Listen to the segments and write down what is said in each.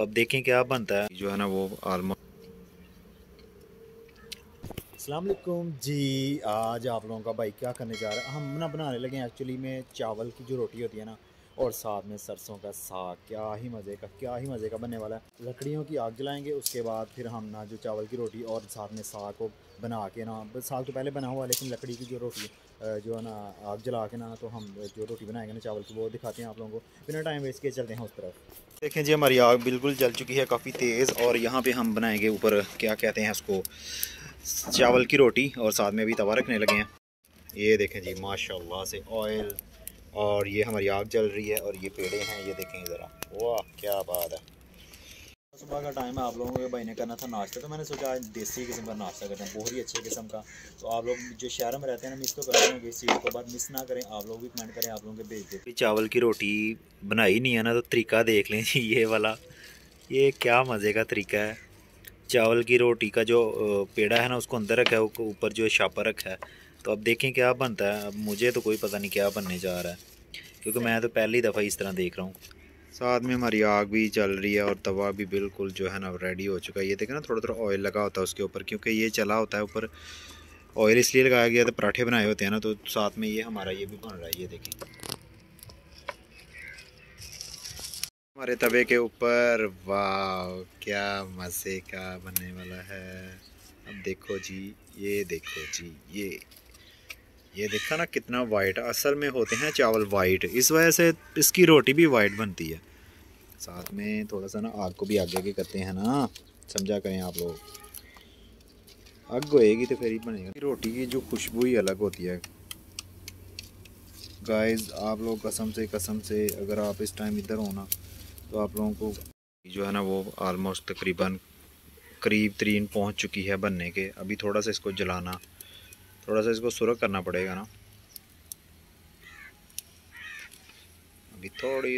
अब देखें क्या बनता है जो है ना वो आलमोस्ट। अस्सलाम वालेकुम जी, आज आप लोगों का भाई क्या करने जा रहा है, हम ना बनाने लगे हैं एक्चुअली में चावल की जो रोटी होती है ना और साथ में सरसों का साग। क्या ही मज़े का बनने वाला है। लकड़ियों की आग जलाएंगे, उसके बाद फिर हम ना जो चावल की रोटी और साथ में साग को बना के ना, साग तो पहले बना हुआ लेकिन लकड़ी की जो रोटी जो है ना आग जला के ना तो हम जो रोटी बनाएंगे ना चावल की वो दिखाते हैं आप लोगों को, बिना टाइम वेस्ट किए चलते हैं उस तरफ। देखें जी हमारी आग बिल्कुल जल चुकी है काफ़ी तेज़, और यहाँ पे हम बनाएंगे ऊपर क्या कहते हैं उसको, चावल की रोटी, और साथ में भी तवा रखने लगे हैं। ये देखें जी माशाल्लाह से ऑयल, और ये हमारी आग जल रही है और ये पेड़े हैं, ये देखें ज़रा, वाह क्या बात है। सुबह का टाइम है, आप लोगों के भाई ने करना था नाश्ता, तो मैंने सोचा आज देसी किस्म का नाश्ता करते हैं, बहुत ही अच्छे किस्म का। तो आप लोग जो शहर में रहते हैं ना मिस तो करते हैं इस चीज़ को, बात मिस ना करें, आप लोग भी कमेंट करें आप लोगों के भेज दे। चावल की रोटी बनाई नहीं है ना तो तरीका देख लें जी, ये वाला, ये क्या मज़े का तरीका है। चावल की रोटी का जो पेड़ा है ना उसको अंदर रखा है, ऊपर जो छापा रखा है, तो अब देखें क्या बनता है। अब मुझे तो कोई पता नहीं क्या बनने जा रहा है क्योंकि मैं तो पहली दफ़ा इस तरह देख रहा हूँ। साथ में हमारी आग भी चल रही है और तवा भी बिल्कुल जो है ना रेडी हो चुका है। ये देखना थोड़ा थोड़ा ऑयल लगा होता है उसके ऊपर, क्योंकि ये चला होता है ऊपर, ऑयल इसलिए लगाया गया था पराठे बनाए होते हैं ना, तो साथ में ये हमारा ये भी बन रहा है। ये देखें हमारे तवे के ऊपर, वाह क्या मज़े का बनने वाला है। अब देखो जी, ये देखो जी, ये देखा ना कितना वाइट, असल में होते हैं चावल वाइट, इस वजह से इसकी रोटी भी वाइट बनती है। साथ में थोड़ा सा ना आग को भी आगे करते हैं ना, समझा करें आप लोग, आग होएगी तो फिर ही बनेगा। रोटी की जो खुशबू ही अलग होती है गाइस, आप लोग कसम से अगर आप इस टाइम इधर हो ना तो आप लोगों को जो है ना वो आलमोस्ट तकरीबन करीब पहुंच चुकी है बनने के। अभी थोड़ा सा इसको जलाना, थोड़ा सा इसको सुरख करना पड़ेगा ना। अभी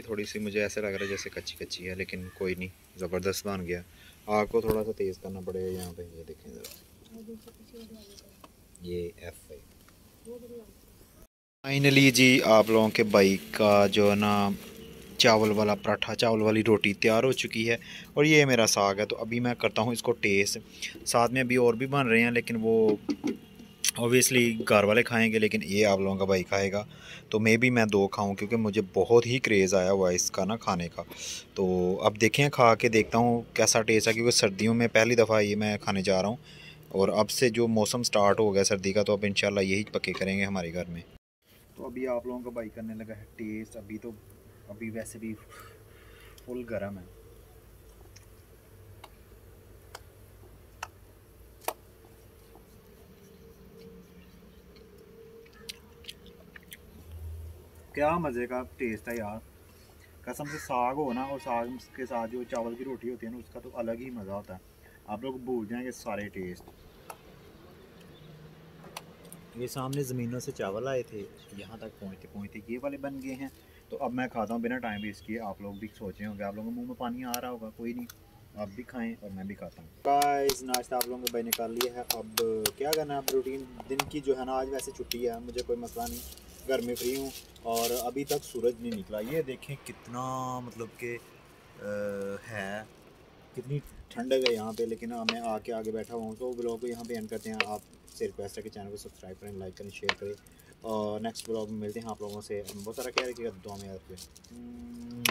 थोड़ी सी मुझे ऐसा लग रहा है जैसे कच्ची है, लेकिन कोई नहीं, ज़बरदस्त बन गया। आग को थोड़ा सा तेज़ करना पड़ेगा यहाँ पे, ये देखें ज़रा, ये फाइनली जी आप लोगों के भाई का जो है ना चावल वाला पराठा, चावल वाली रोटी तैयार हो चुकी है, और ये मेरा साग है। तो अभी मैं करता हूँ इसको टेस्ट, साथ में अभी और भी बन रहे हैं लेकिन वो ऑब्वियसली घर वाले खाएंगे, लेकिन ये आप लोगों का भाई खाएगा, तो मे भी मैं दो खाऊं क्योंकि मुझे बहुत ही क्रेज़ आया हुआ है इसका ना खाने का। तो अब देखें, खा के देखता हूँ कैसा टेस्ट है, क्योंकि सर्दियों में पहली दफ़ा ये मैं खाने जा रहा हूँ, और अब से जो मौसम स्टार्ट हो गया सर्दी का तो अब इंशाल्लाह यही पक्के करेंगे हमारे घर में। तो अभी आप लोगों का भाई करने लगा है टेस्ट, अभी वैसे भी फुल गरम है। क्या मज़े का टेस्ट है यार कसम से। साग हो ना और साग के साथ जो चावल की रोटी होती है ना उसका तो अलग ही मज़ा होता है, आप लोग भूल जाएंगे सारे टेस्ट। ये सामने ज़मीनों से चावल आए थे, यहाँ तक पहुँचते ये वाले बन गए हैं। तो अब मैं खाता हूँ बिना टाइम वेस्ट किए, आप लोग भी सोचे होंगे, आप लोगों के मुंह में पानी आ रहा होगा, कोई नहीं आप भी खाएं और मैं भी खाता हूँ। गाइस नाश्ता आप लोगों के भाई ने कर लिया है, अब क्या करना है, अब रूटीन दिन की जो है ना, आज वैसे छुट्टी है मुझे कोई मसला नहीं, घर में फ्री हूँ, और अभी तक सूरज नहीं निकला। ये देखें कितना मतलब कि है, कितनी ठंडक है यहाँ पे, लेकिन मैं आके बैठा हुआ हूँ। तो ब्लॉग को यहाँ पे एंड करते हैं, आप से रिक्वेस्ट है कि चैनल को सब्सक्राइब करें, लाइक करें, शेयर करें, और नेक्स्ट ब्लॉग में मिलते हैं आप लोगों से। बहुत सारा क्या है कि दुआ में याद रखें।